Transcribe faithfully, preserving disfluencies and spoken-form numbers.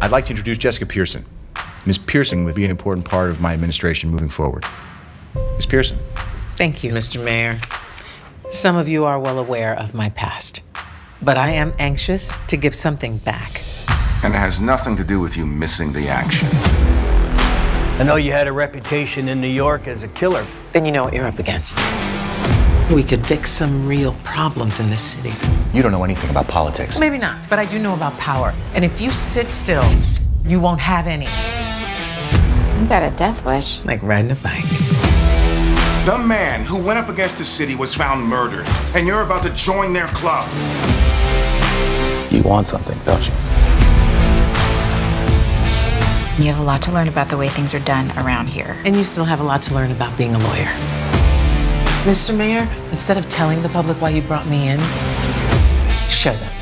I'd like to introduce Jessica Pearson. Miz Pearson will be an important part of my administration moving forward. Miz Pearson. Thank you, Mister Mayor. Some of you are well aware of my past, but I am anxious to give something back. And it has nothing to do with you missing the action. I know you had a reputation in New York as a killer. Then you know what you're up against. We could fix some real problems in this city. You don't know anything about politics. Maybe not, but I do know about power. And if you sit still, you won't have any. You got a death wish. Like riding a bike. The man who went up against the city was found murdered, and you're about to join their club. You want something, don't you? You have a lot to learn about the way things are done around here. And you still have a lot to learn about being a lawyer. Mister Mayor, instead of telling the public why you brought me in, show them.